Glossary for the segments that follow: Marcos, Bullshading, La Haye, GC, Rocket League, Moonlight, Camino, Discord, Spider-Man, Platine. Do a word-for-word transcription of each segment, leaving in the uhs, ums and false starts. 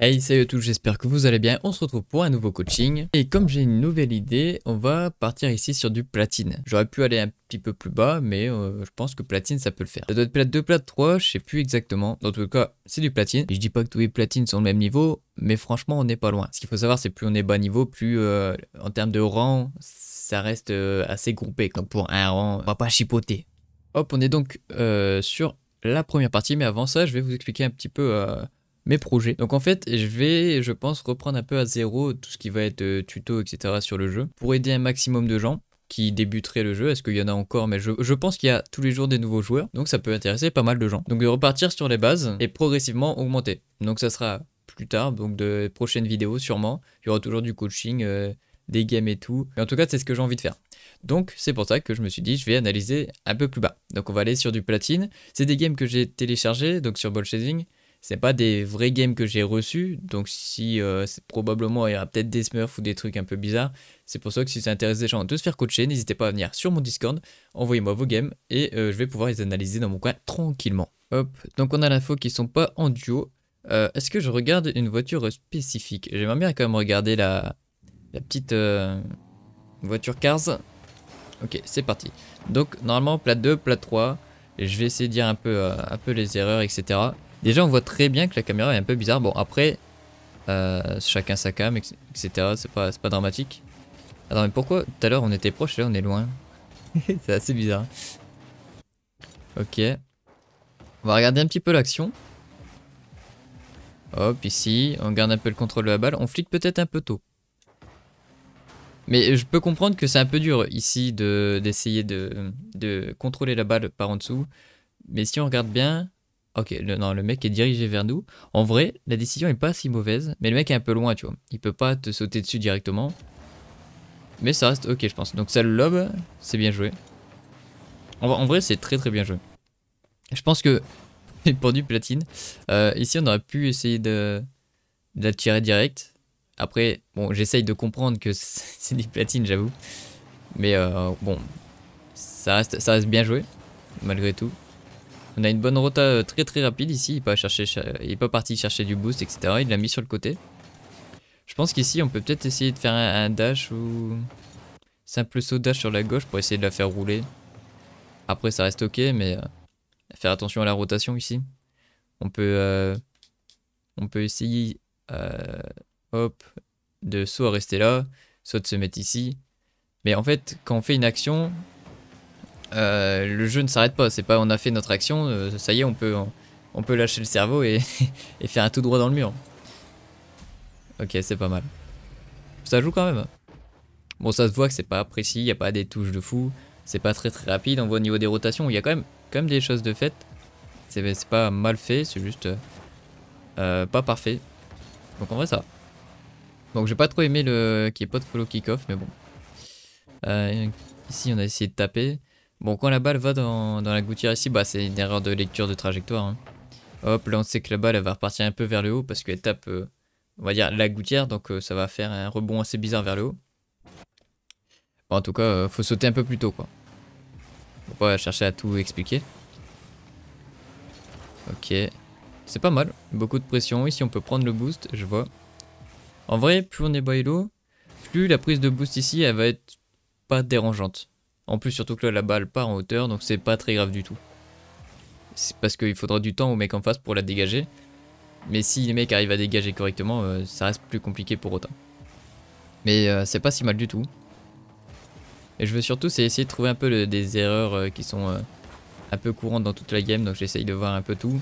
Hey, salut à tous, j'espère que vous allez bien. On se retrouve pour un nouveau coaching. Et comme j'ai une nouvelle idée, on va partir ici sur du platine. J'aurais pu aller un petit peu plus bas, mais euh, je pense que platine, ça peut le faire. Ça doit être plate deux, plate trois, je sais plus exactement. Dans tout cas, c'est du platine. Et je dis pas que tous les platines sont le même niveau, mais franchement, on n'est pas loin. Ce qu'il faut savoir, c'est plus on est bas niveau, plus euh, en termes de rang, ça reste euh, assez groupé. Donc pour un rang, on va pas chipoter. Hop, on est donc euh, sur la première partie. Mais avant ça, je vais vous expliquer un petit peu... Euh, mes projets. Donc en fait, je vais, je pense, reprendre un peu à zéro tout ce qui va être tuto, et cetera sur le jeu, pour aider un maximum de gens qui débuteraient le jeu. Est-ce qu'il y en a encore? Mais je, je pense qu'il y a tous les jours des nouveaux joueurs, donc ça peut intéresser pas mal de gens. Donc de repartir sur les bases et progressivement augmenter. Donc ça sera plus tard, donc de prochaines vidéos sûrement. Il y aura toujours du coaching, euh, des games et tout. Mais en tout cas, c'est ce que j'ai envie de faire. Donc c'est pour ça que je me suis dit je vais analyser un peu plus bas. Donc on va aller sur du platine. C'est des games que j'ai téléchargés, donc sur Bullshading. C'est pas des vrais games que j'ai reçus, donc si euh, probablement il y aura peut-être des smurfs ou des trucs un peu bizarres. C'est pour ça que si ça intéresse des gens de se faire coacher, n'hésitez pas à venir sur mon Discord, envoyez-moi vos games et euh, je vais pouvoir les analyser dans mon coin tranquillement. Hop, donc on a l'info qu'ils sont pas en duo. Euh, Est-ce que je regarde une voiture spécifique? J'aimerais bien quand même regarder la, la petite euh, voiture Cars. Ok, c'est parti. Donc normalement plate deux, plate trois, et je vais essayer de dire un peu, euh, un peu les erreurs, et cetera. Déjà, on voit très bien que la caméra est un peu bizarre. Bon, après, euh, chacun sa cam, et cetera. C'est pas, pas dramatique. Attends, mais pourquoi tout à l'heure on était proche et là on est loin? C'est assez bizarre. Ok. On va regarder un petit peu l'action. Hop, ici, on garde un peu le contrôle de la balle. On flique peut-être un peu tôt. Mais je peux comprendre que c'est un peu dur ici d'essayer de, de, de contrôler la balle par en dessous. Mais si on regarde bien... Ok, le, non, le mec est dirigé vers nous. En vrai, la décision est pas si mauvaise. Mais le mec est un peu loin, tu vois. Il peut pas te sauter dessus directement. Mais ça reste ok, je pense. Donc ça le lobe, c'est bien joué. En, en vrai, c'est très très bien joué. Je pense que... pour du platine. Euh, ici, on aurait pu essayer de, de la tirer direct. Après, bon, j'essaye de comprendre que c'est du platine, j'avoue. Mais euh, bon, ça reste, ça reste bien joué, malgré tout. On a une bonne rota très très rapide ici, il n'est pas, pas parti chercher du boost, et cetera. Il l'a mis sur le côté. Je pense qu'ici on peut peut-être essayer de faire un, un dash ou... simple saut dash sur la gauche pour essayer de la faire rouler. Après ça reste ok, mais euh, faire attention à la rotation ici. On peut, euh, on peut essayer euh, hop, de soit rester là, soit de se mettre ici. Mais en fait, quand on fait une action... Euh, le jeu ne s'arrête pas, c'est pas on a fait notre action, euh, ça y est on peut, on, on peut lâcher le cerveau et, et faire un tout droit dans le mur. Ok, c'est pas mal. Ça joue quand même. Bon, ça se voit que c'est pas précis, il n'y a pas des touches de fou, c'est pas très très rapide. On voit au niveau des rotations, il y a quand même, quand même des choses de fait. C'est pas mal fait, c'est juste euh, pas parfait. Donc en vrai ça va. Donc j'ai pas trop aimé le qu'il n'y ait pas de follow kick-off, mais bon. Euh, ici on a essayé de taper. Bon, quand la balle va dans, dans la gouttière ici, bah c'est une erreur de lecture de trajectoire. Hein. Hop, là on sait que la balle elle va repartir un peu vers le haut parce qu'elle tape, euh, on va dire, la gouttière. Donc euh, ça va faire un rebond assez bizarre vers le haut. Bon, en tout cas, euh, faut sauter un peu plus tôt, quoi. Faut pas chercher à tout expliquer. Ok, c'est pas mal. Beaucoup de pression. Ici on peut prendre le boost, je vois. En vrai, plus on est bas et low, plus la prise de boost ici, elle va être pas dérangeante. En plus, surtout que là, la balle part en hauteur, donc c'est pas très grave du tout. C'est parce qu'il faudra du temps au mec en face pour la dégager. Mais si les mecs arrivent à dégager correctement, euh, ça reste plus compliqué pour autant. Mais euh, c'est pas si mal du tout. Et je veux surtout, c'est essayer de trouver un peu le, des erreurs euh, qui sont euh, un peu courantes dans toute la game, donc j'essaye de voir un peu tout.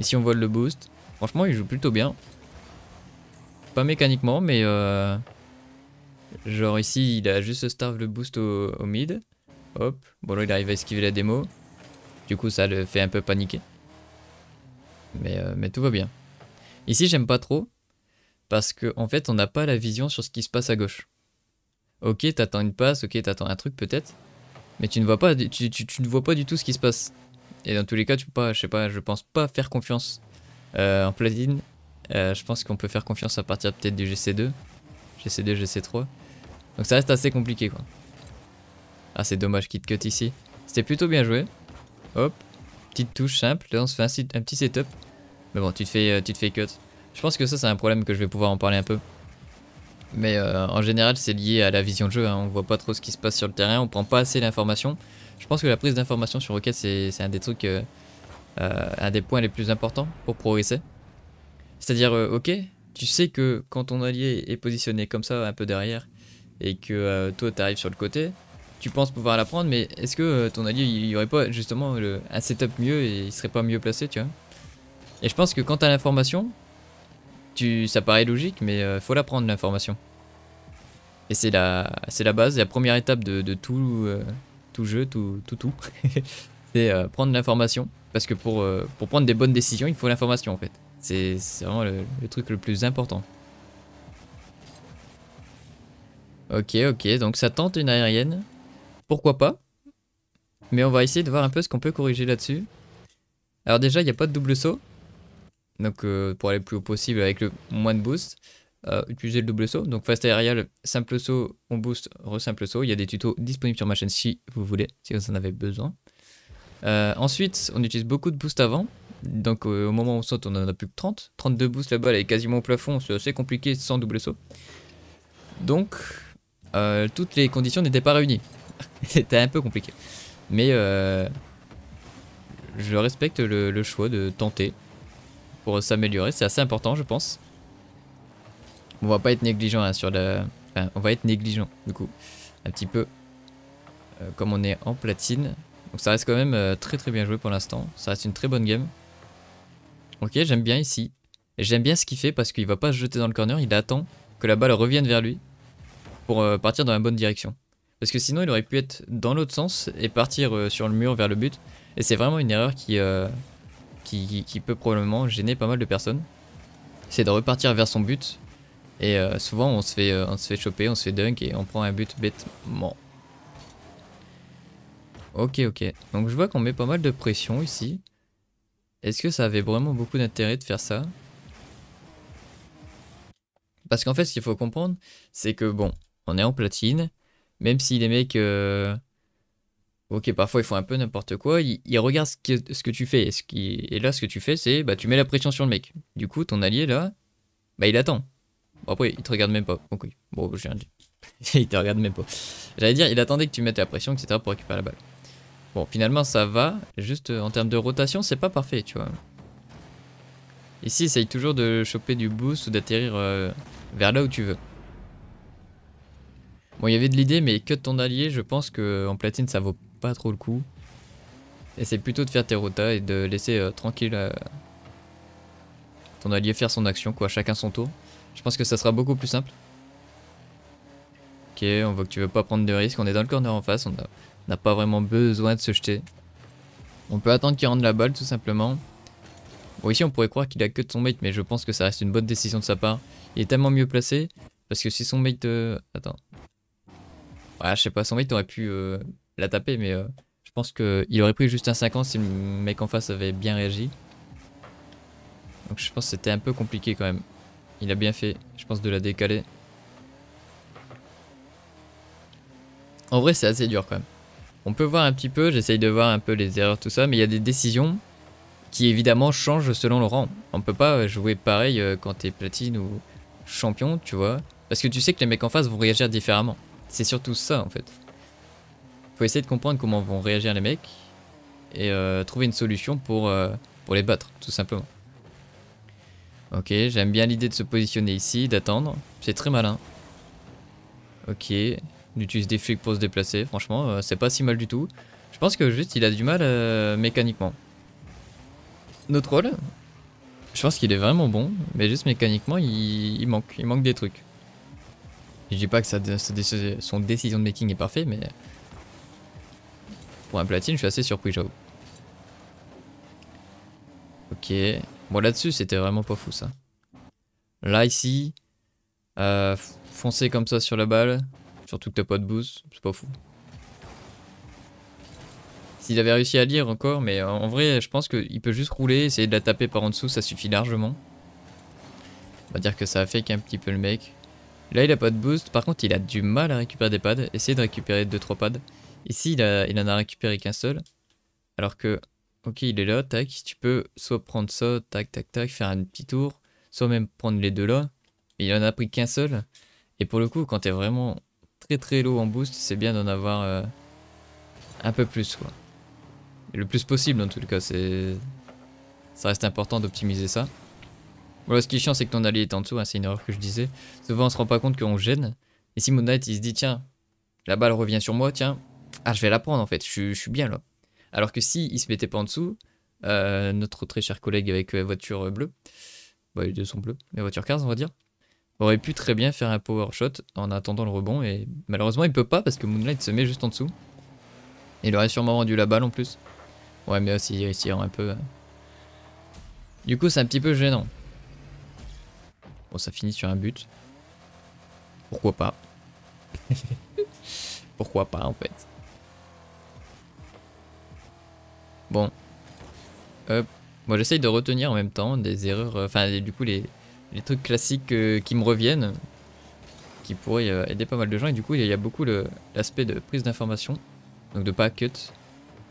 Ici, on vole le boost. Franchement, il joue plutôt bien. Pas mécaniquement, mais... Euh Genre ici il a juste starve le boost au, au mid. Hop, bon là il arrive à esquiver la démo. Du coup ça le fait un peu paniquer. Mais, euh, mais tout va bien. Ici j'aime pas trop. Parce que en fait on n'a pas la vision sur ce qui se passe à gauche. Ok, t'attends une passe, ok t'attends un truc peut-être. Mais tu ne vois pas, tu, tu, tu ne vois pas du tout ce qui se passe. Et dans tous les cas tu peux pas, je sais pas, je pense pas faire confiance euh, en platine. Euh, je pense qu'on peut faire confiance à partir peut-être du G C deux. G C deux, G C trois. Donc ça reste assez compliqué quoi. Ah c'est dommage qu'il te cut ici. C'était plutôt bien joué. Hop. Petite touche simple. Là on se fait un, un petit setup. Mais bon, tu te fais, tu te fais cut. Je pense que ça, c'est un problème que je vais pouvoir en parler un peu. Mais euh, en général, c'est lié à la vision de jeu. Hein. On voit pas trop ce qui se passe sur le terrain. On prend pas assez d'informations. Je pense que la prise d'informations sur Rocket, c'est un des trucs, euh, euh, un des points les plus importants pour progresser. C'est-à-dire, euh, ok, tu sais que quand ton allié est positionné comme ça, un peu derrière, et que euh, toi, tu arrives sur le côté, tu penses pouvoir la prendre, mais est-ce que euh, ton allié, il y aurait pas justement le, un setup mieux et il serait pas mieux placé, tu vois? Et je pense que quand tu as l'information, tu, ça paraît logique, mais euh, faut la prendre, l'information. Et c'est la, c'est la base, la première étape de, de tout, euh, tout jeu, tout tout. tout. C'est euh, prendre l'information, parce que pour, euh, pour prendre des bonnes décisions, il faut l'information en fait. C'est vraiment le, le truc le plus important. Ok, ok, donc ça tente une aérienne. Pourquoi pas? Mais on va essayer de voir un peu ce qu'on peut corriger là-dessus. Alors déjà, il n'y a pas de double saut. Donc euh, pour aller le plus haut possible avec le moins de boost, euh, utilisez le double saut. Donc fast aerial, simple saut, on boost, re-simple saut. Il y a des tutos disponibles sur ma chaîne si vous voulez, si vous en avez besoin. Euh, ensuite, on utilise beaucoup de boost avant. Donc euh, au moment où on saute, on n'en a plus que trente. trente-deux boosts, la balle est quasiment au plafond, c'est assez compliqué sans double saut. Donc euh, toutes les conditions n'étaient pas réunies. C'était un peu compliqué. Mais euh, je respecte le, le choix de tenter pour s'améliorer. C'est assez important, je pense. On va pas être négligent hein, sur la... Enfin, on va être négligent du coup. Un petit peu. Euh, comme on est en platine. Donc ça reste quand même euh, très très bien joué pour l'instant. Ça reste une très bonne game. Ok, j'aime bien ici. J'aime bien ce qu'il fait parce qu'il va pas se jeter dans le corner. Il attend que la balle revienne vers lui pour euh, partir dans la bonne direction. Parce que sinon il aurait pu être dans l'autre sens et partir euh, sur le mur vers le but. Et c'est vraiment une erreur qui... Euh... Qui, qui, qui peut probablement gêner pas mal de personnes. C'est de repartir vers son but. Et euh, souvent on se fait, euh, on se fait choper, on se fait dunk et on prend un but bêtement. Ok ok. Donc je vois qu'on met pas mal de pression ici. Est-ce que ça avait vraiment beaucoup d'intérêt de faire ça? Parce qu'en fait ce qu'il faut comprendre, c'est que bon, on est en platine. Même si les mecs... Euh Ok, parfois ils font un peu n'importe quoi, ils, ils regardent ce que, ce que tu fais, et, ce qui, et là ce que tu fais c'est, bah tu mets la pression sur le mec. Du coup ton allié là, bah il attend. Bon, après il te regarde même pas, ok, bon j'ai rien dit, il te regarde même pas. J'allais dire, il attendait que tu mettes la pression et cetera pour récupérer la balle. Bon finalement ça va, juste en termes de rotation c'est pas parfait tu vois. Ici essaye toujours de choper du boost ou d'atterrir euh, vers là où tu veux. Bon il y avait de l'idée mais cut ton allié, je pense qu'en platine ça vaut pas trop le coup. Essaye plutôt de faire tes rotas et de laisser euh, tranquille euh, ton allié faire son action quoi, chacun son tour. Je pense que ça sera beaucoup plus simple. Ok, on voit que tu veux pas prendre de risques, on est dans le corner en face, on n'a pas vraiment besoin de se jeter. On peut attendre qu'il rentre la balle tout simplement. Bon ici on pourrait croire qu'il a que de son mate mais je pense que ça reste une bonne décision de sa part. Il est tellement mieux placé parce que si son mate... Euh... Attends. Ah je sais pas, son mate aurait pu... Euh... la taper mais euh, je pense qu'il aurait pris juste un cinquante si le mec en face avait bien réagi. Donc je pense que c'était un peu compliqué quand même. Il a bien fait je pense de la décaler. En vrai c'est assez dur quand même. On peut voir un petit peu, j'essaye de voir un peu les erreurs tout ça mais il y a des décisions qui évidemment changent selon le rang. On peut pas jouer pareil quand t'es platine ou champion tu vois. Parce que tu sais que les mecs en face vont réagir différemment. C'est surtout ça en fait. Faut essayer de comprendre comment vont réagir les mecs et euh, trouver une solution pour, euh, pour les battre, tout simplement. Ok, j'aime bien l'idée de se positionner ici, d'attendre. C'est très malin. Ok, on utilise des flics pour se déplacer. Franchement, euh, c'est pas si mal du tout. Je pense que juste, il a du mal euh, mécaniquement. Notre rôle, je pense qu'il est vraiment bon, mais juste mécaniquement, il, il manque, il manque des trucs. Je dis pas que sa, sa, son décision de making est parfait, mais... Pour un platine, je suis assez surpris, j'avoue. Ok. Bon, là-dessus, c'était vraiment pas fou, ça. Là, ici, euh, foncer comme ça sur la balle, surtout que t'as pas de boost, c'est pas fou. S'il avait réussi à lire encore, mais en vrai, je pense qu'il peut juste rouler, essayer de la taper par en dessous, ça suffit largement. On va dire que ça a fake un petit peu le mec. Là, il a pas de boost, par contre, il a du mal à récupérer des pads. Essayez de récupérer deux trois pads. Ici, il, a, il en a récupéré qu'un seul, alors que Ok, il est là, tac. Tu peux soit prendre ça, tac, tac, tac, faire un petit tour, soit même prendre les deux là. Mais il en a pris qu'un seul. Et pour le coup, quand t'es vraiment très très low en boost, c'est bien d'en avoir euh, un peu plus, quoi. Et le plus possible, en tout cas. C'est... Ça reste important d'optimiser ça. Voilà, ce qui est chiant, c'est que ton allié est en dessous. Hein, c'est une erreur que je disais. Souvent, on se rend pas compte qu'on gêne. Et si Moonlight, il se dit, tiens, la balle revient sur moi, tiens, ah, je vais la prendre en fait, je, je suis bien là. Alors que si il se mettait pas en dessous, euh, notre très cher collègue avec la euh, voiture bleue, bah, les deux sont bleus, la voiture quinze, on va dire, aurait pu très bien faire un power shot en attendant le rebond. Et malheureusement, il peut pas parce que Moonlight se met juste en dessous. Et il aurait sûrement rendu la balle en plus. Ouais, mais aussi il s'y rend un peu. Hein. Du coup, c'est un petit peu gênant. Bon, ça finit sur un but. Pourquoi pas? Pourquoi pas, en fait. Bon. Hop. Moi, j'essaye de retenir en même temps des erreurs... Enfin, euh, du coup, les, les trucs classiques euh, qui me reviennent, qui pourraient euh, aider pas mal de gens. Et du coup, il y, y a beaucoup l'aspect de prise d'information. Donc, de pas cut.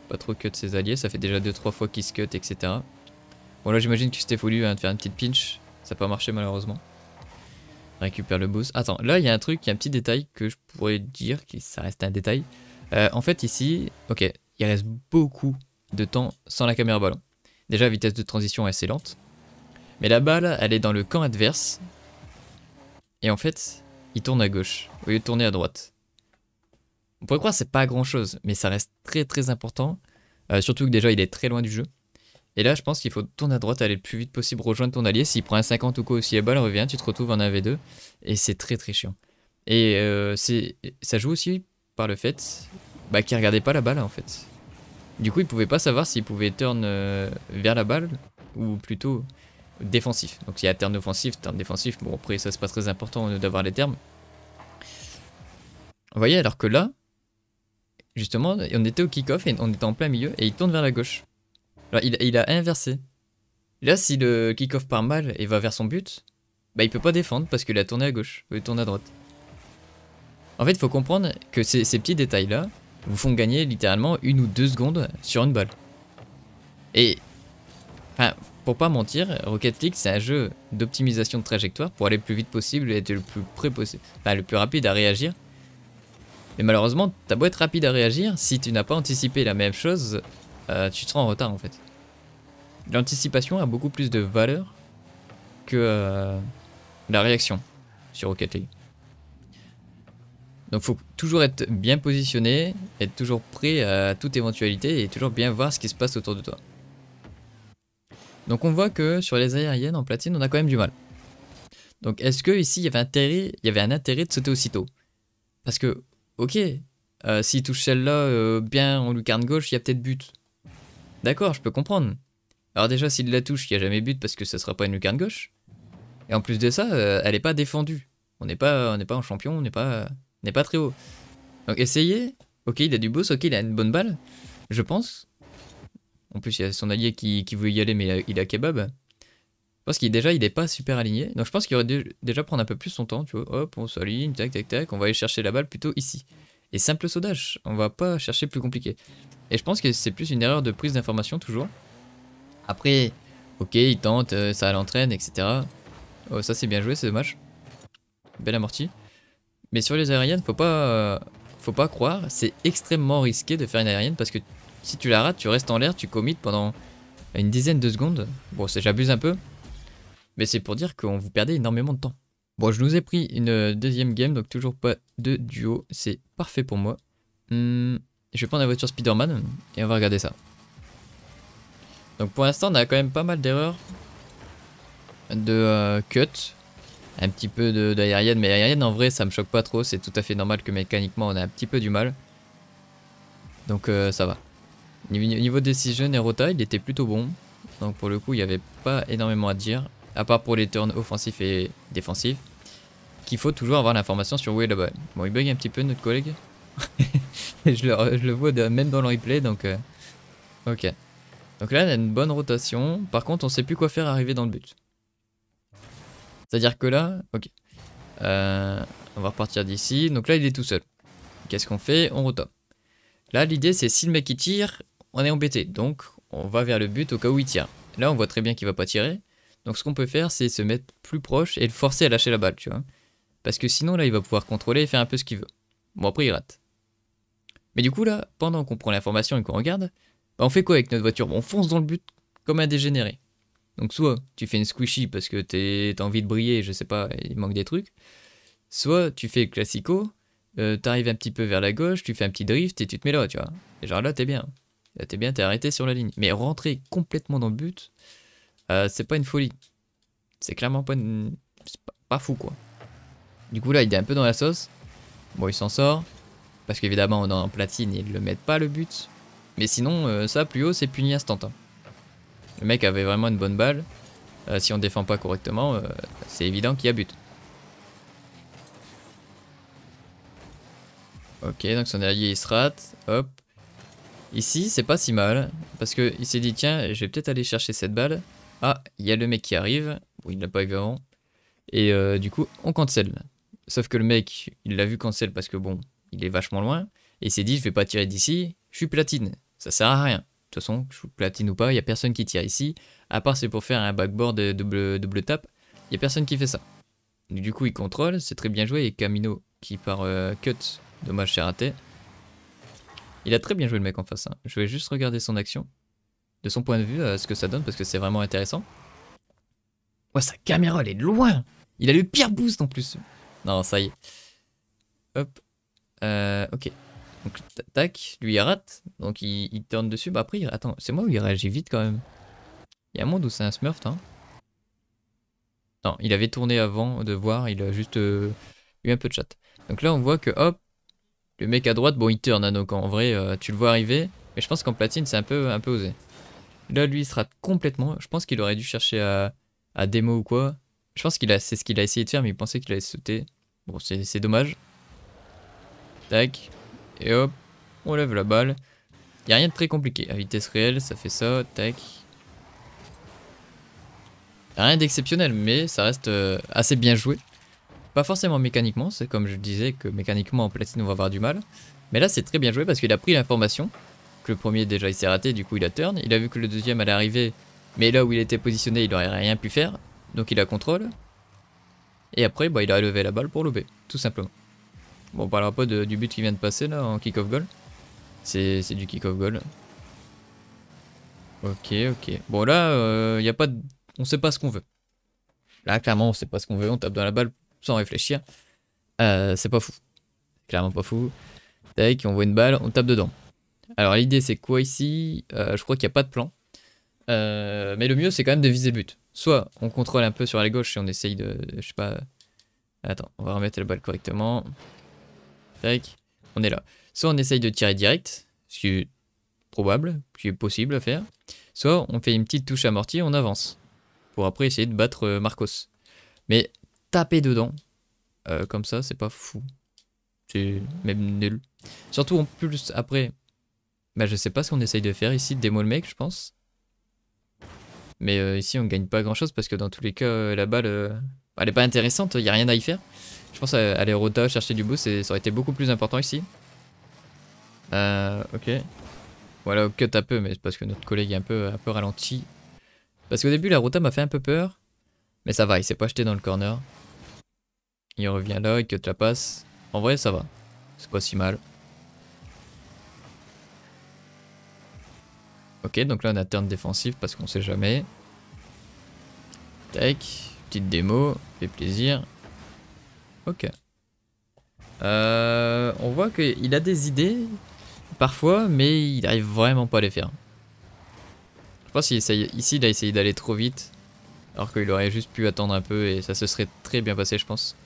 Pas trop cut ses alliés. Ça fait déjà deux trois fois qu'ils se cut, et cetera. Bon, là, j'imagine que c'était voulu hein, de faire une petite pinch. Ça n'a pas marché, malheureusement. Récupère le boost. Attends, là il y a un truc, il y a un petit détail que je pourrais dire, qui ça reste un détail. Euh, en fait ici, ok, il reste beaucoup de temps sans la caméra ballon. Déjà vitesse de transition est assez lente. Mais la balle, elle est dans le camp adverse. Et en fait, il tourne à gauche, au lieu de tourner à droite. On pourrait croire que c'est pas grand chose, mais ça reste très très important. Euh, surtout que déjà il est très loin du jeu. Et là, je pense qu'il faut tourner à droite, aller le plus vite possible, rejoindre ton allié. S'il prend un cinquante ou quoi, si la balle revient, tu te retrouves en un v deux. Et c'est très très chiant. Et euh, ça joue aussi par le fait bah, qu'il ne regardait pas la balle en fait. Du coup, il ne pouvait pas savoir s'il pouvait turn euh, vers la balle ou plutôt défensif. Donc il y a turn offensif, turn défensif. Bon, après, ça c'est pas très important d'avoir les termes. Vous voyez, alors que là, justement, on était au kick-off et on était en plein milieu et il tourne vers la gauche. Alors, il, il a inversé. Là, si le kick-off part mal et va vers son but, bah, il peut pas défendre parce qu'il a tourné à gauche, ou il tourne à droite. En fait, il faut comprendre que ces, ces petits détails-là vous font gagner littéralement une ou deux secondes sur une balle. Et, enfin, pour pas mentir, Rocket League, c'est un jeu d'optimisation de trajectoire pour aller le plus vite possible et être le plus près possible, enfin, le plus rapide à réagir. Mais malheureusement, t'as beau être rapide à réagir, si tu n'as pas anticipé la même chose, Euh, tu seras en retard en fait. L'anticipation a beaucoup plus de valeur que euh, la réaction sur Rocket League. Donc faut toujours être bien positionné, être toujours prêt à toute éventualité et toujours bien voir ce qui se passe autour de toi. Donc on voit que sur les aériennes en platine on a quand même du mal. Donc est-ce que ici il y avait intérêt, il y avait un intérêt de sauter aussitôt? Parce que ok, Euh, s'il touche celle-là, euh, bien en lucarne gauche, il y a peut-être but. D'accord, je peux comprendre. Alors déjà, s'il la touche, il n'y a jamais but parce que ça ne sera pas une lucarne gauche. Et en plus de ça, euh, elle n'est pas défendue. On n'est pas, pas en champion, on n'est pas, euh, pas très haut. Donc essayez. Ok, il a du boss, ok, il a une bonne balle, je pense. En plus, il y a son allié qui, qui voulait y aller, mais il a, il a kebab. Parce qu'il déjà, il n'est pas super aligné. Donc je pense qu'il aurait dû déjà prendre un peu plus son temps. Tu vois, hop, on s'aligne, tac, tac, tac. On va aller chercher la balle plutôt ici. Et simple saudage, on va pas chercher plus compliqué. Et je pense que c'est plus une erreur de prise d'information toujours. Après, ok, il tente, ça l'entraîne, et cetera. Oh, ça c'est bien joué, c'est dommage. Belle amortie. Mais sur les aériennes, faut pas, euh, faut pas croire, c'est extrêmement risqué de faire une aérienne parce que si tu la rates, tu restes en l'air, tu commits pendant une dizaine de secondes. Bon, j'abuse un peu, mais c'est pour dire qu'on vous perdez énormément de temps. Bon, je nous ai pris une deuxième game, donc toujours pas de duo, c'est parfait pour moi. Hum, je vais prendre la voiture Spider-Man et on va regarder ça. Donc pour l'instant, on a quand même pas mal d'erreurs de euh, cut, un petit peu d'aérienne, mais aérienne en vrai, ça me choque pas trop, c'est tout à fait normal que mécaniquement, on a un petit peu du mal. Donc euh, ça va. Niveau, niveau décision et rota, il était plutôt bon, donc pour le coup, il n'y avait pas énormément à dire. À part pour les turns offensifs et défensifs, qu'il faut toujours avoir l'information sur où est la balle. Bon, il bug un petit peu notre collègue. je, le, je le vois de, même dans le replay, donc... Euh, ok. Donc là, on a une bonne rotation. Par contre, on sait plus quoi faire arriver dans le but. C'est-à-dire que là... Ok. Euh, on va repartir d'ici. Donc là, il est tout seul. Qu'est-ce qu'on fait? On rota. Là, l'idée, c'est si le mec il tire, on est embêté. Donc, on va vers le but au cas où il tire. Là, on voit très bien qu'il va pas tirer. Donc, ce qu'on peut faire, c'est se mettre plus proche et le forcer à lâcher la balle, tu vois. Parce que sinon, là, il va pouvoir contrôler et faire un peu ce qu'il veut. Bon, après, il rate. Mais du coup, là, pendant qu'on prend l'information et qu'on regarde, bah, on fait quoi avec notre voiture? Bon, on fonce dans le but comme un dégénéré. Donc, soit tu fais une squishy parce que t'as envie de briller, je sais pas, il manque des trucs. Soit tu fais classico, euh, t'arrives un petit peu vers la gauche, tu fais un petit drift et tu te mets là, tu vois. Et genre là, t'es bien. Là, t'es bien, t'es arrêté sur la ligne. Mais rentrer complètement dans le but, euh, c'est pas une folie. C'est clairement pas, une... c'est pas, pas fou, quoi. Du coup, là, il est un peu dans la sauce. Bon, il s'en sort. Parce qu'évidemment, on est en platine, ils ne le mettent pas le but. Mais sinon, euh, ça, plus haut, c'est puni instantan. Le mec avait vraiment une bonne balle. Euh, si on ne défend pas correctement, euh, c'est évident qu'il y a but. Ok, donc son allié, il se rate. Hop. Ici, c'est pas si mal. Parce qu'il s'est dit, tiens, je vais peut-être aller chercher cette balle. Ah, il y a le mec qui arrive. Bon, il ne l'a pas vu avant. Et euh, du coup, on cancel. Sauf que le mec, il l'a vu cancel parce que bon... il est vachement loin, et il s'est dit, je vais pas tirer d'ici, je suis platine, ça sert à rien. De toute façon, je suis platine ou pas, il n'y a personne qui tire ici, à part c'est pour faire un backboard de double, double tap, il n'y a personne qui fait ça. Du coup, il contrôle, c'est très bien joué, et Camino, qui part euh, cut, dommage, c'est raté. Il a très bien joué le mec en face, hein. Je vais juste regarder son action, de son point de vue, euh, ce que ça donne, parce que c'est vraiment intéressant. Ouais, sa caméra, elle est loin. Il a le pire boost en plus. Non, ça y est. Hop. Euh, ok, donc tac, lui il rate, donc il, il tourne dessus, bah après il attends, c'est moi où il réagit vite quand même. Il y a un monde où c'est un smurf, hein. Non, il avait tourné avant de voir, il a juste euh, eu un peu de chat. Donc là on voit que hop, le mec à droite, bon il turn, hein, donc en vrai euh, tu le vois arriver, mais je pense qu'en platine c'est un peu, un peu osé. Là lui il se rate complètement, je pense qu'il aurait dû chercher à, à démo ou quoi. Je pense qu'il a, c'est ce qu'il a essayé de faire, mais il pensait qu'il allait sauter. Bon c'est dommage. Tac, et hop, on lève la balle. Il n'y a rien de très compliqué. À vitesse réelle, ça fait ça, tac. Rien d'exceptionnel, mais ça reste euh, assez bien joué. Pas forcément mécaniquement, c'est comme je disais que mécaniquement en platine on va avoir du mal. Mais là c'est très bien joué parce qu'il a pris l'information. Que le premier déjà il s'est raté, du coup il a turn. Il a vu que le deuxième allait arriver, mais là où il était positionné il n'aurait rien pu faire. Donc il a contrôle. Et après bah, il a levé la balle pour lober, tout simplement. Bon, on parlera pas de, du but qui vient de passer là en kick-off goal. C'est du kick-off goal. Ok, ok. Bon, là, euh, y a pas de... on sait pas ce qu'on veut. Là, clairement, on sait pas ce qu'on veut. On tape dans la balle sans réfléchir. Euh, c'est pas fou. Clairement pas fou. Tac, on voit une balle, on tape dedans. Alors, l'idée, c'est quoi ici? euh, Je crois qu'il n'y a pas de plan. Euh, mais le mieux, c'est quand même de viser le but. Soit on contrôle un peu sur la gauche et on essaye de. Je sais pas. Attends, on va remettre la balle correctement. On est là. Soit on essaye de tirer direct, ce qui est probable, ce qui est possible à faire. Soit on fait une petite touche amortie, on avance. Pour après essayer de battre Marcos. Mais taper dedans, euh, comme ça, c'est pas fou. C'est même nul. Surtout en plus, après, bah, je sais pas ce qu'on essaye de faire ici, démo le mec, je pense. Mais euh, ici, on gagne pas grand chose parce que dans tous les cas, euh, la balle, euh, elle est pas intéressante, il n'y a rien à y faire. Je pense à aller rota, chercher du boost, ça aurait été beaucoup plus important ici. Euh, ok. Voilà, on cut un peu, mais c'est parce que notre collègue est un peu, un peu ralenti. Parce qu'au début, la rota m'a fait un peu peur. Mais ça va, il s'est pas jeté dans le corner. Il revient là, il cut la passe. En vrai, ça va. C'est pas si mal. Ok, donc là, on a turn défensif parce qu'on sait jamais. Tac, petite démo, fait plaisir. Ok. Euh, on voit qu'il a des idées parfois, mais il n'arrive vraiment pas à les faire. Je pense qu'il essaye, ici, il a essayé d'aller trop vite, alors qu'il aurait juste pu attendre un peu et ça se serait très bien passé, je pense.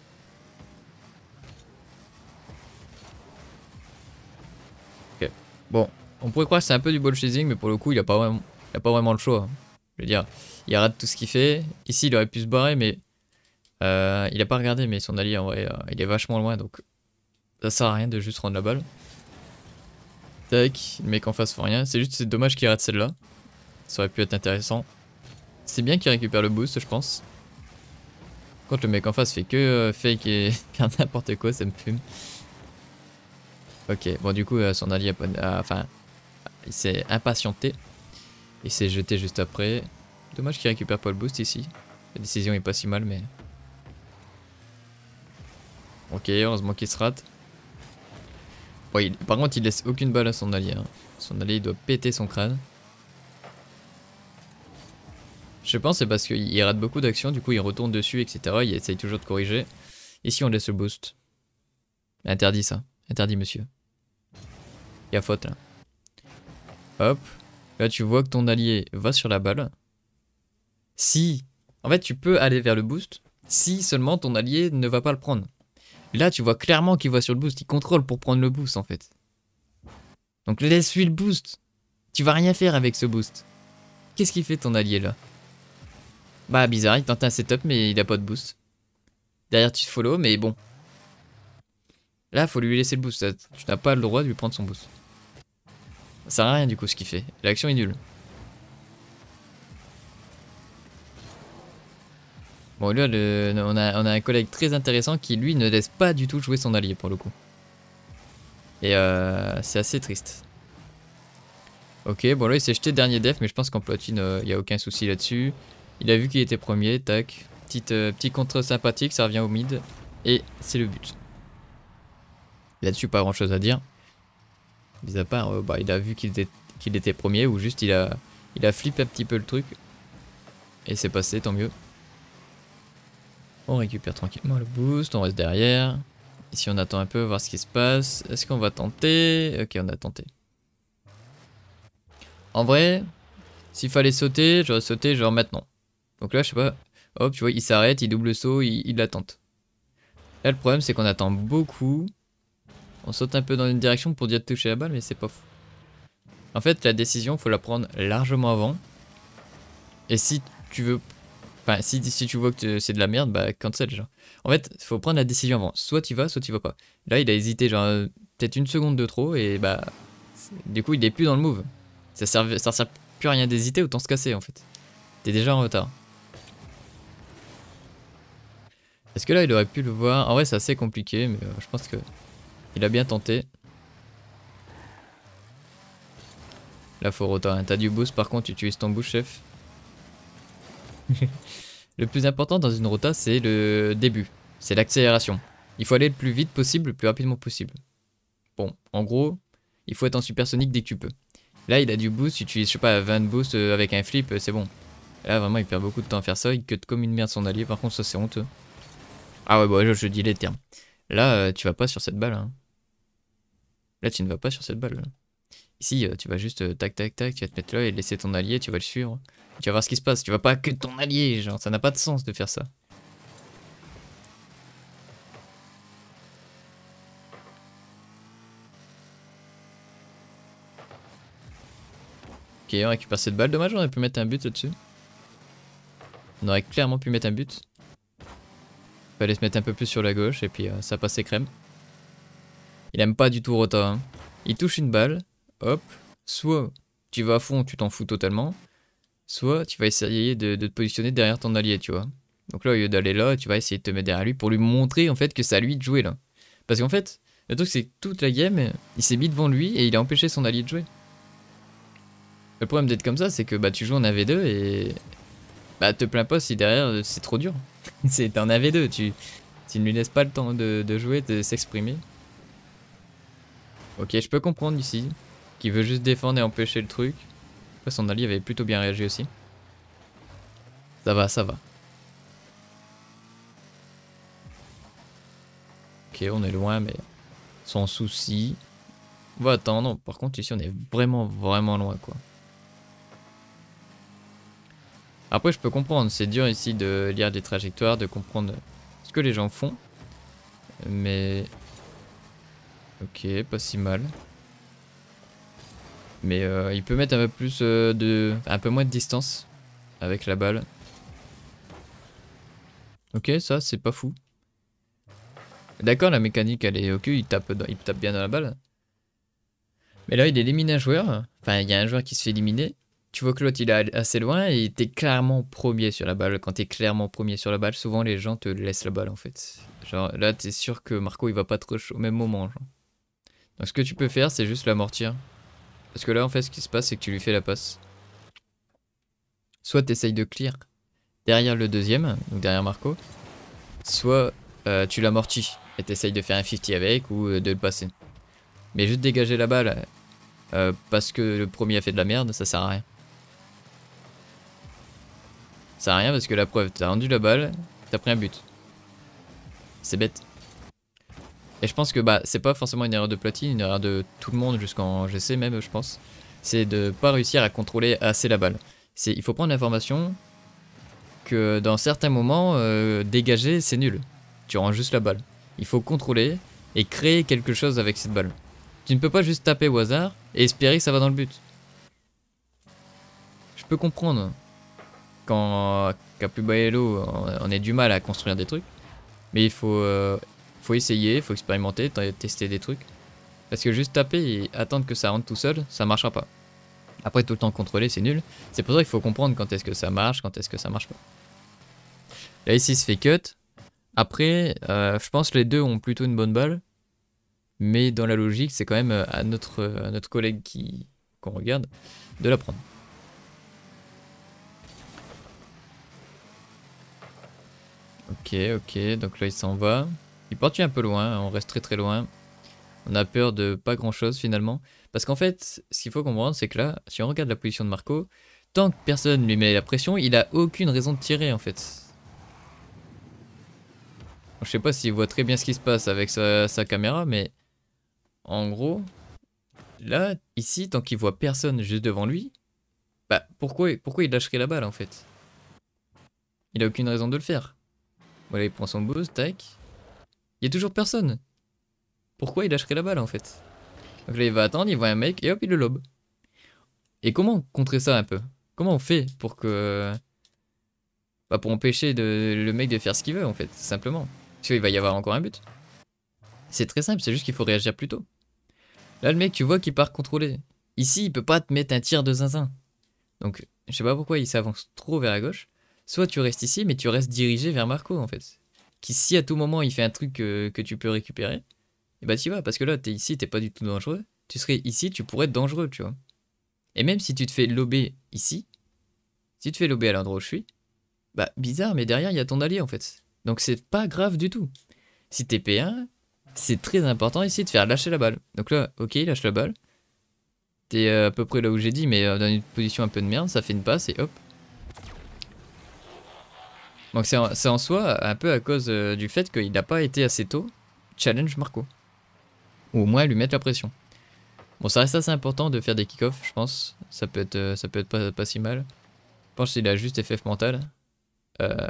Ok. Bon, on pourrait croire que c'est un peu du bullshading, mais pour le coup, il n'a pas vraiment, il a pas vraiment le choix. Je veux dire, il rate tout ce qu'il fait. Ici, il aurait pu se barrer, mais... Euh, il a pas regardé, mais son allié en vrai euh, il est vachement loin, donc ça sert à rien de juste rendre la balle. Tac, le mec en face fait rien, c'est juste c'est dommage qu'il rate celle-là. Ça aurait pu être intéressant. C'est bien qu'il récupère le boost, je pense. Quand le mec en face fait que euh, fake et faire n'importe quoi, ça me fume. Ok, bon du coup euh, son allié a pas... Euh, enfin, il s'est impatienté. Il s'est jeté juste après. Dommage qu'il récupère pas le boost ici. La décision est pas si mal, mais... Ok, heureusement qu'il se rate. Bon, il... Par contre, il laisse aucune balle à son allié. Hein. Son allié, il doit péter son crâne. Je pense c'est parce qu'il rate beaucoup d'actions, du coup il retourne dessus, et cetera. Il essaye toujours de corriger. Ici on laisse le boost. Interdit ça. Interdit monsieur. Il y a faute là. Hop. Là tu vois que ton allié va sur la balle. Si. En fait tu peux aller vers le boost. Si seulement ton allié ne va pas le prendre. Là tu vois clairement qu'il va sur le boost. Il contrôle pour prendre le boost en fait. Donc laisse-lui le boost. Tu vas rien faire avec ce boost. Qu'est-ce qu'il fait ton allié là? Bah bizarre, il tente un setup mais il a pas de boost. Derrière tu follow mais bon. Là faut lui laisser le boost, tu n'as pas le droit de lui prendre son boost. Ça sert à rien du coup ce qu'il fait, l'action est nulle. Bon là le... on, a, on a un collègue très intéressant qui lui ne laisse pas du tout jouer son allié pour le coup. Et euh, c'est assez triste. Ok bon là il s'est jeté dernier def mais je pense qu'en platine il euh, n'y a aucun souci là-dessus. Il a vu qu'il était premier, tac. Petite, euh, petit contre sympathique, ça revient au mid. Et c'est le but. Là-dessus, pas grand-chose à dire. Mis à part, euh, bah, il a vu qu'il était, qu'il était premier ou juste il a, il a flippé un petit peu le truc. Et c'est passé, tant mieux. On récupère tranquillement le boost, on reste derrière. Ici, on attend un peu, voir ce qui se passe. Est-ce qu'on va tenter? Ok, on a tenté. En vrai, s'il fallait sauter, j'aurais sauté genre maintenant. Donc là, je sais pas, hop, tu vois, il s'arrête, il double saut, il, il attend. Là, le problème, c'est qu'on attend beaucoup. On saute un peu dans une direction pour dire de toucher la balle, mais c'est pas fou. En fait, la décision, faut la prendre largement avant. Et si tu veux... Enfin, si, si tu vois que c'est de la merde, bah cancel, genre. En fait, faut prendre la décision avant. Soit tu vas, soit tu vas pas. Là, il a hésité, genre, peut-être une seconde de trop, et bah... Du coup, il est plus dans le move. Ça sert, ça sert plus à rien d'hésiter, autant se casser, en fait. T'es déjà en retard. Est-ce que là il aurait pu le voir? En vrai c'est assez compliqué mais euh, je pense que il a bien tenté. Là faut retarder. T'as du boost par contre, utilise ton boost chef. Le plus important dans une rota c'est le début. C'est l'accélération. Il faut aller le plus vite possible, le plus rapidement possible. Bon, en gros, il faut être en supersonique dès que tu peux. Là il a du boost, utilise je sais pas vingt boosts avec un flip, c'est bon. Là vraiment il perd beaucoup de temps à faire ça, il cut comme une merde son allié, par contre ça c'est honteux. Ah ouais, bon, je, je dis les termes. Là, euh, tu vas pas sur cette balle. Hein. Là, tu ne vas pas sur cette balle. Là. Ici, euh, tu vas juste euh, tac, tac, tac, tu vas te mettre là et laisser ton allié, tu vas le suivre. Tu vas voir ce qui se passe, tu vas pas que ton allié, genre, ça n'a pas de sens de faire ça. Ok, on récupère cette balle, dommage, on aurait pu mettre un but là-dessus. On aurait clairement pu mettre un but. Fallait se mettre un peu plus sur la gauche et puis euh, ça passait crème. Il aime pas du tout Rota. Hein. Il touche une balle, hop, soit tu vas à fond, tu t'en fous totalement, soit tu vas essayer de, de te positionner derrière ton allié, tu vois. Donc là, au lieu d'aller là, tu vas essayer de te mettre derrière lui pour lui montrer en fait que c'est à lui de jouer là. Parce qu'en fait, le truc c'est que toute la game, il s'est mis devant lui et il a empêché son allié de jouer. Le problème d'être comme ça, c'est que bah tu joues en A V deux et... Bah te plains pas si derrière c'est trop dur. C'est un A V deux, tu, tu ne lui laisses pas le temps de, de jouer, de s'exprimer. Ok, je peux comprendre ici, qu'il veut juste défendre et empêcher le truc. Après, son allié avait plutôt bien réagi aussi. Ça va, ça va. Ok, on est loin, mais sans souci. On va attendre, par contre ici on est vraiment, vraiment loin quoi. Après je peux comprendre, c'est dur ici de lire des trajectoires, de comprendre ce que les gens font. Mais... Ok, pas si mal. Mais euh, il peut mettre un peu plus euh, de... un peu moins de distance avec la balle. Ok, ça c'est pas fou. D'accord, la mécanique elle est ok, il tape, dans... il tape bien dans la balle. Mais là il élimine un joueur, enfin il y a un joueur qui se fait éliminer. Tu vois que l'autre il est assez loin et t'es clairement premier sur la balle. Quand t'es clairement premier sur la balle, souvent les gens te laissent la balle en fait. Genre là t'es sûr que Marco il va pas trop au même moment. Genre. Donc ce que tu peux faire c'est juste l'amortir. Parce que là en fait ce qui se passe c'est que tu lui fais la passe. soit tu essayes de clear derrière le deuxième, donc derrière Marco, soit euh, tu l'amortis et tu essayes de faire un cinquante avec ou euh, de le passer. Mais juste dégager la balle euh, parce que le premier a fait de la merde, ça sert à rien. Ça sert à rien parce que la preuve, t'as rendu la balle, t'as pris un but. C'est bête. Et je pense que bah c'est pas forcément une erreur de Platine, une erreur de tout le monde jusqu'en G C même, je pense. C'est de pas réussir à contrôler assez la balle. Il faut prendre l'information que dans certains moments, euh, dégager c'est nul. Tu rends juste la balle. Il faut contrôler et créer quelque chose avec cette balle. Tu ne peux pas juste taper au hasard et espérer que ça va dans le but. Je peux comprendre qu'en qu'à plus bas et l'eau, on ait du mal à construire des trucs. Mais il faut... Euh, faut essayer, il faut expérimenter, tester des trucs. Parce que juste taper et attendre que ça rentre tout seul, ça marchera pas. Après tout le temps contrôler, c'est nul. C'est pour ça qu'il faut comprendre quand est-ce que ça marche, quand est-ce que ça marche pas. Là ici il se fait cut. Après, euh, je pense que les deux ont plutôt une bonne balle. Mais dans la logique, c'est quand même à notre, à notre collègue qui qu'on regarde de la prendre. Ok, ok, donc là il s'en va. Il partit un peu loin, on reste très très loin. On a peur de pas grand chose finalement. Parce qu'en fait, ce qu'il faut comprendre, c'est que là, si on regarde la position de Marco, tant que personne lui met la pression, il a aucune raison de tirer en fait. Je sais pas s'il voit très bien ce qui se passe avec sa, sa caméra, mais en gros, là, ici, tant qu'il voit personne juste devant lui, bah pourquoi, pourquoi il lâcherait la balle en fait? Il a aucune raison de le faire. Voilà, il prend son boost, tac. Il y a toujours personne. Pourquoi il lâcherait la balle en fait? Donc là il va attendre, il voit un mec et hop il le lobe. Et comment contrer ça un peu? Comment on fait pour que... Bah pour empêcher de... le mec de faire ce qu'il veut en fait, simplement. Parce qu'il va y avoir encore un but. C'est très simple, c'est juste qu'il faut réagir plus tôt. Là le mec tu vois qu'il part contrôler. Ici il peut pas te mettre un tir de zinzin. Donc je sais pas pourquoi il s'avance trop vers la gauche. Soit tu restes ici mais tu restes dirigé vers Marco en fait. Qui si à tout moment il fait un truc que, que tu peux récupérer, et bah tu vas, parce que là t'es ici, t'es pas du tout dangereux, tu serais ici, tu pourrais être dangereux, tu vois. Et même si tu te fais lober ici, si tu te fais lober à l'endroit où je suis, bah bizarre, mais derrière il y a ton allié en fait. Donc c'est pas grave du tout. Si t'es P un, c'est très important ici de faire lâcher la balle. Donc là, ok, lâche la balle. T'es à peu près là où j'ai dit, mais dans une position un peu de merde, ça fait une passe et hop. Donc c'est en, en soi un peu à cause euh, du fait qu'il n'a pas été assez tôt challenge Marco. Ou au moins lui mettre la pression. Bon, ça reste assez important de faire des kick-offs, je pense. Ça peut être, euh, ça peut être pas, pas si mal. Je pense qu'il a juste F F mental. Euh...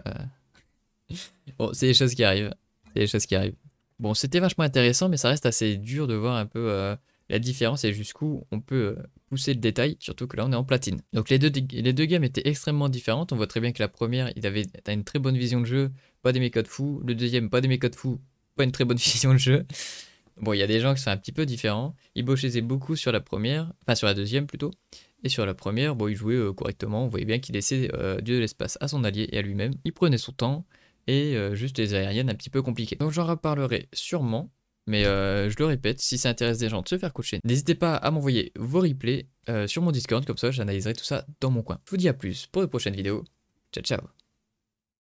Bon, c'est des choses qui arrivent. C'est des choses qui arrivent. Bon, c'était vachement intéressant, mais ça reste assez dur de voir un peu euh, la différence et jusqu'où on peut euh, pousser le détail, surtout que là on est en platine. Donc les deux, les deux games étaient extrêmement différentes. On voit très bien que la première, il avait une très bonne vision de jeu, pas des mécodes fous. Le deuxième, pas des mécodes fous, pas une très bonne vision de jeu. Bon, il y a des gens qui sont un petit peu différents. Ils boschaient beaucoup sur la première, enfin sur la deuxième plutôt. Et sur la première, bon, il jouait euh, correctement. On voyait bien qu'il laissait euh, de l'espace à son allié et à lui-même. Il prenait son temps et euh, juste les aériennes un petit peu compliquées. Donc j'en reparlerai sûrement. Mais euh, je le répète, si ça intéresse des gens de se faire coacher, n'hésitez pas à m'envoyer vos replays euh, sur mon Discord, comme ça j'analyserai tout ça dans mon coin. Je vous dis à plus pour de prochaines vidéos. Ciao, ciao.